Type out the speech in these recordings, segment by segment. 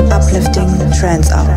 This uplifting trance hour.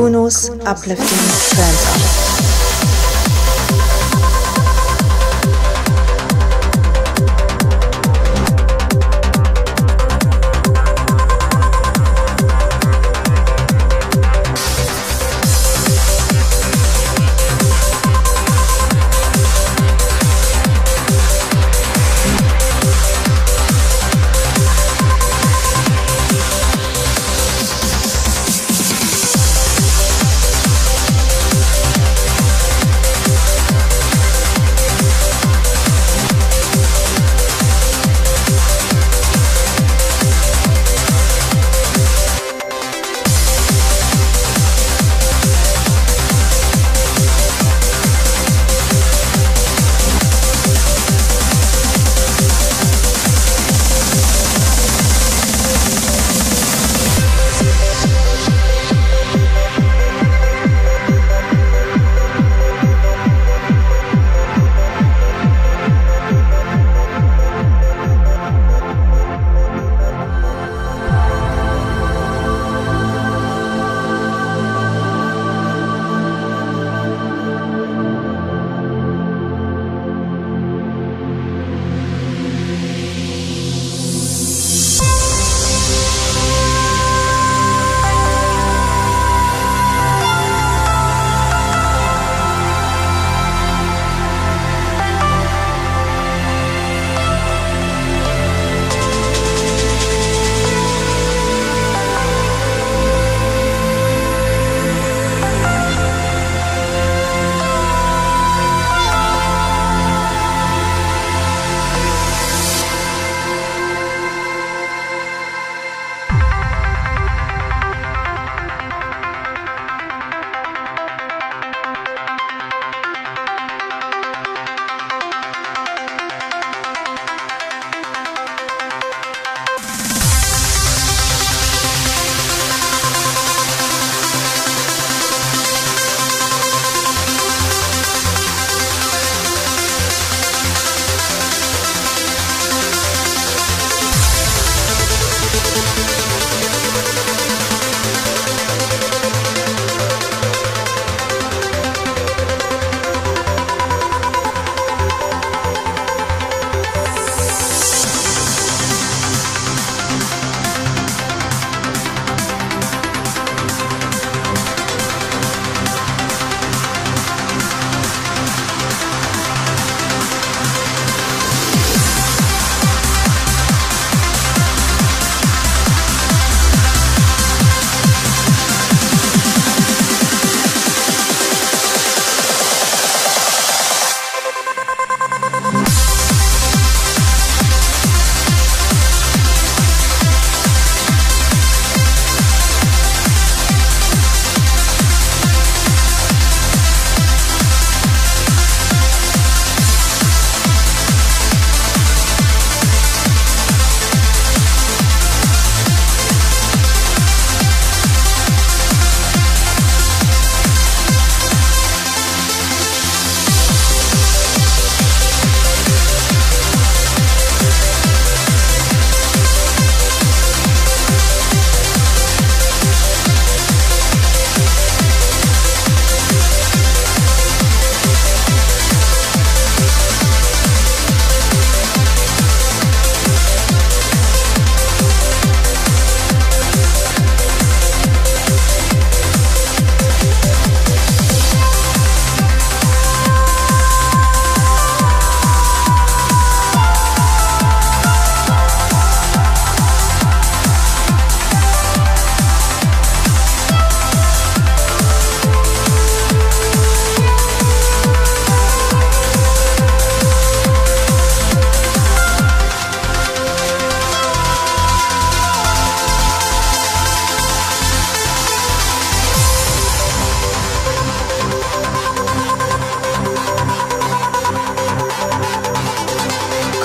KUNO's uplifting trance artist.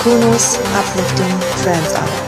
KUNO's uplifting trance artist.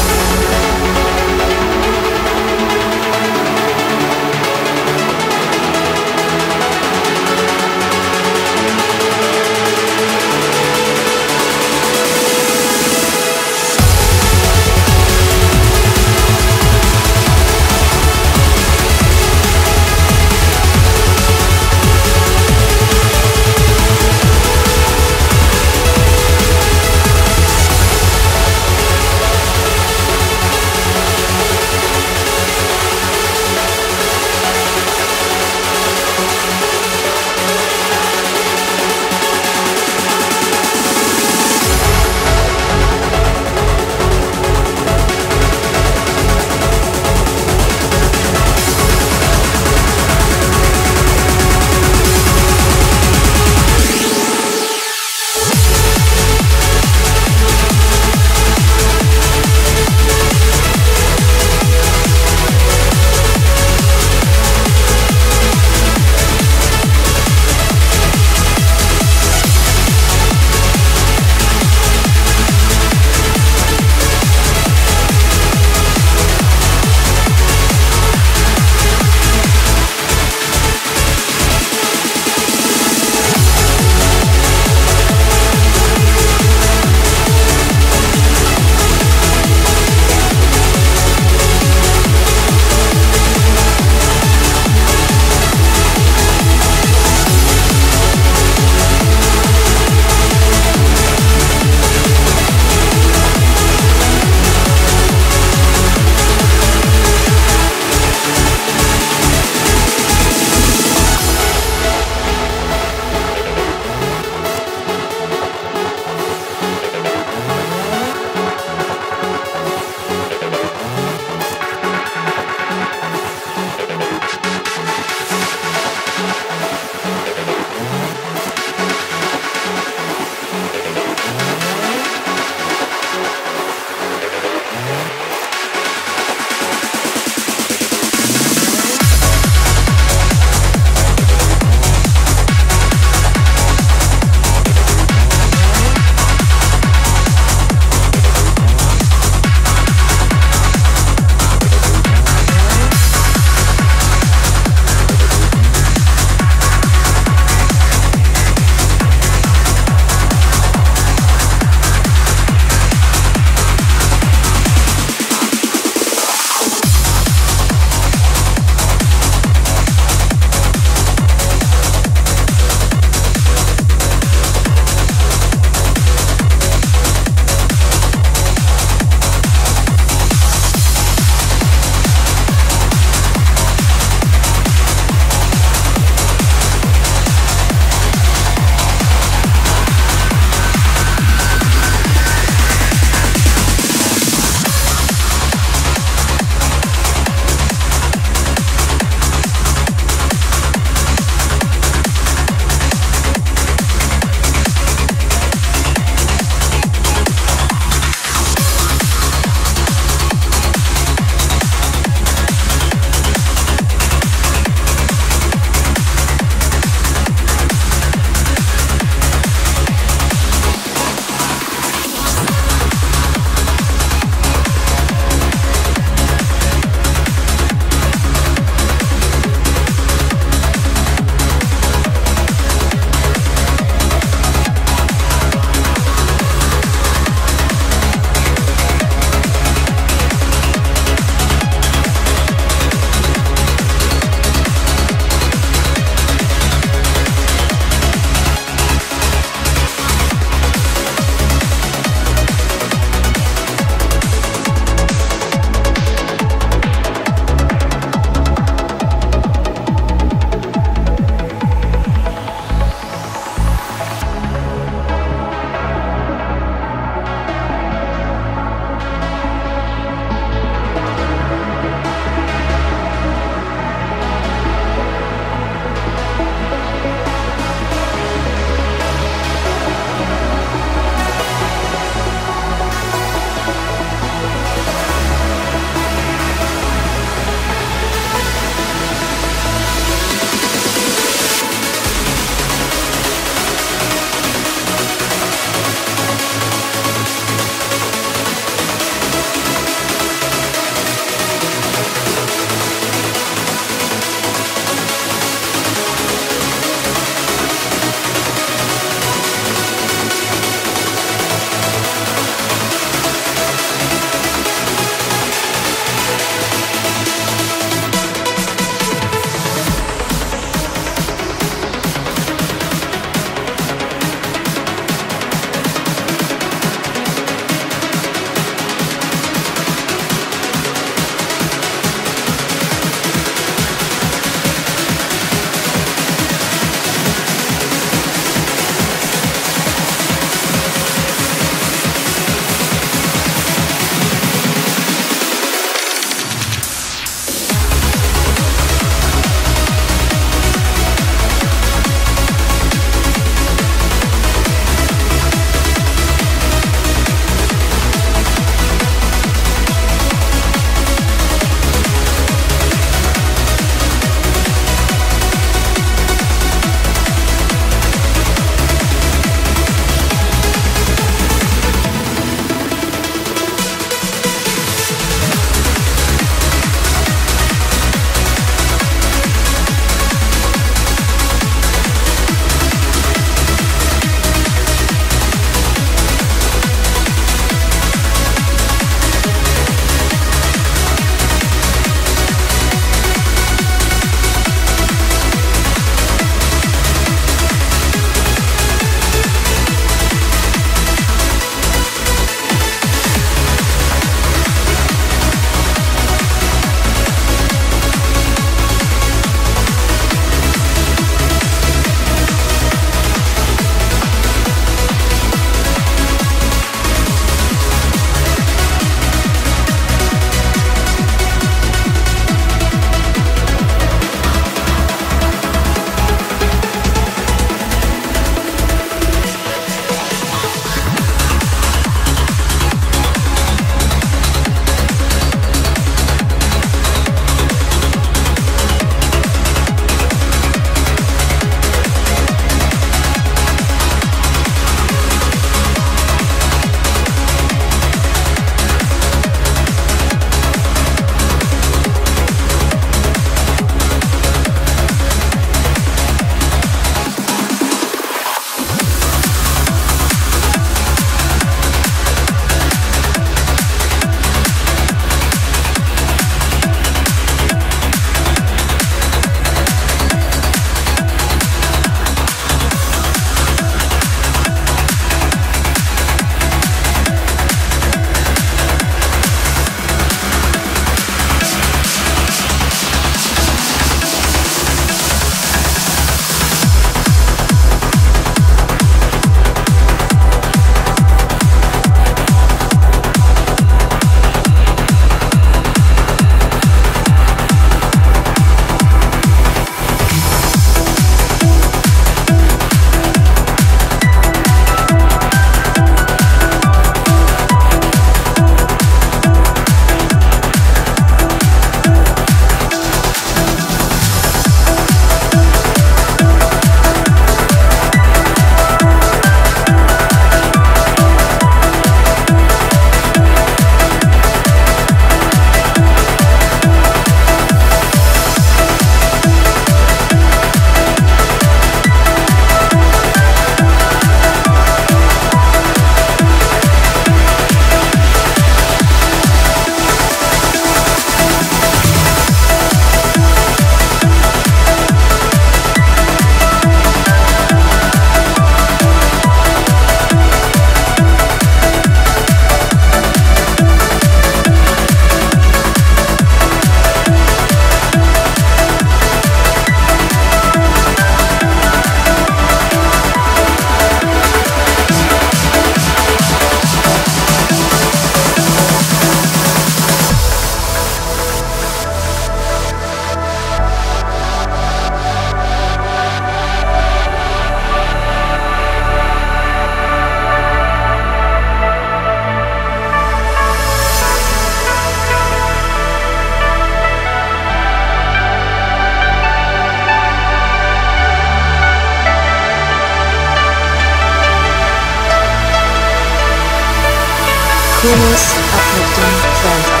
KUNOs Uplifting Weltall.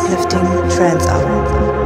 uplifting trance hour.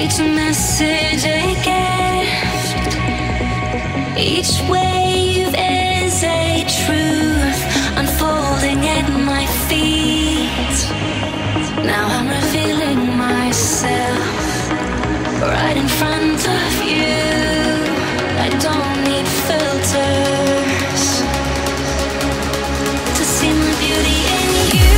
Each message a gift, each wave is a truth unfolding at my feet. Now I'm revealing myself right in front of you. I don't need filters to see my beauty in you.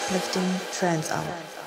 Uplifting Trance auf.